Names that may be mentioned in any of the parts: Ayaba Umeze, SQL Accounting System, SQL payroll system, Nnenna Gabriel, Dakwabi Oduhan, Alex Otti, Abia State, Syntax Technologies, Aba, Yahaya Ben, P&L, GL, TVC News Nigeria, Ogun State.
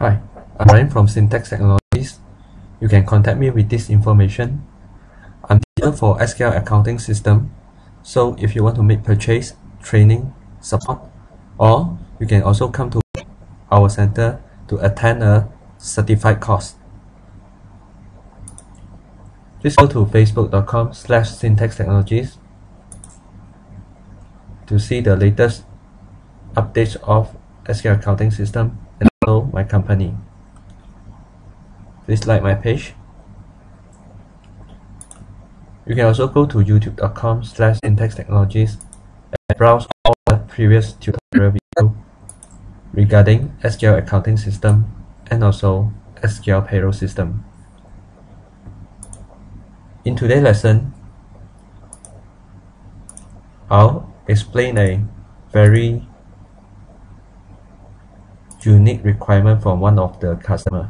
Hi, I'm Ryan from Syntax Technologies. You can contact me with this information. I'm here for SQL Accounting System, so if you want to make purchase, training, support, or you can also come to our center to attend a certified course. Please go to facebook.com/syntaxtechnologies to see the latest updates of SQL Accounting System and also my company. Please like my page. You can also go to youtube.com/syntaxtechnologies and browse all the previous tutorial videos regarding SQL Accounting System and also SQL payroll system. In today's lesson, I'll explain a very unique requirement from one of the customers.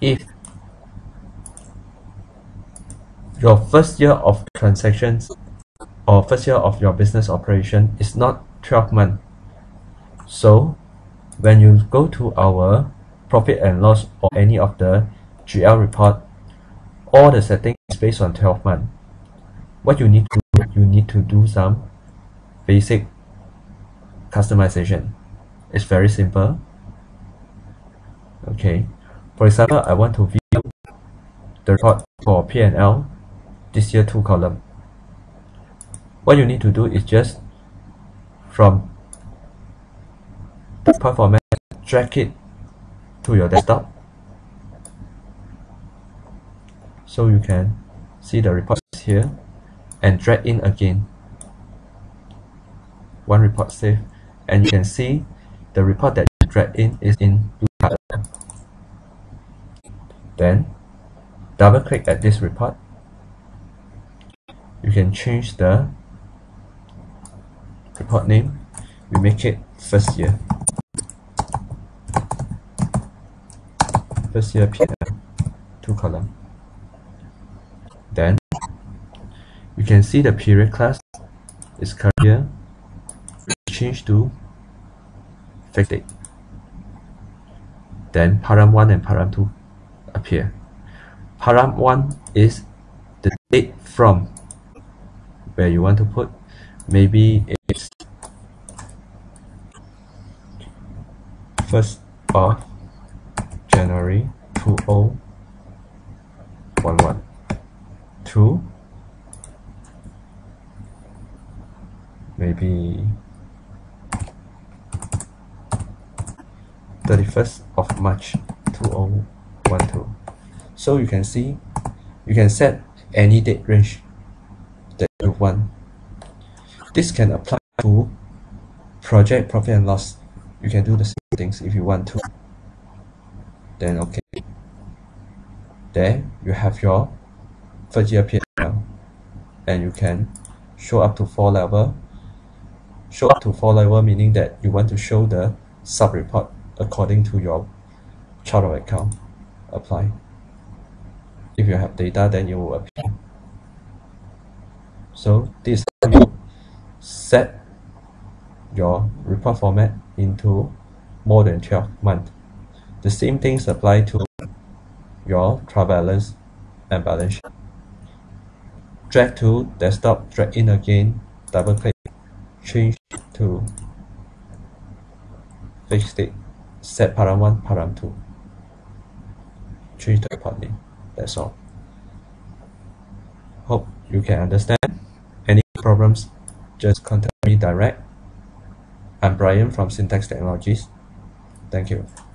If your first year of transactions or first year of your business operation is not 12 months, so when you go to our profit and loss or any of the GL report, all the settings is based on 12 months. What you need to do some basic customization. It's very simple. Okay, for example, I want to view the report for P&L this year 2 column. What you need to do is just from the report format, drag it to your desktop so you can see the reports here and drag in again. One report saved, and you can see the report that you drag in is in blue color. Then double click at this report. You can change the report name. We make it first year. First year P&L 2 column. Then you can see the period class is current year. Change to fixed date. Then param 1 and param 2 appear. Param 1 is the date from where you want to put. Maybe it's 1st of January 2011 to maybe 31st of March 2012. So you can see, you can set any date range that you want. This can apply to project profit and loss. You can do the same things if you want to. Then okay. There you have your first year P&L, and you can show up to 4 levels. Show up to 4 levels meaning that you want to show the sub report according to your chart of account. Apply. If you have data, then you will appear. So this is how you set your report format into more than 12 months. The same things apply to your trial balance and balance sheet. Drag to desktop, drag in again, double click, change to fixed date. Set param 1, param 2. Change the report name. That's all. Hope you can understand. Any problems, just contact me direct. I'm Brian from Syntax Technologies. Thank you.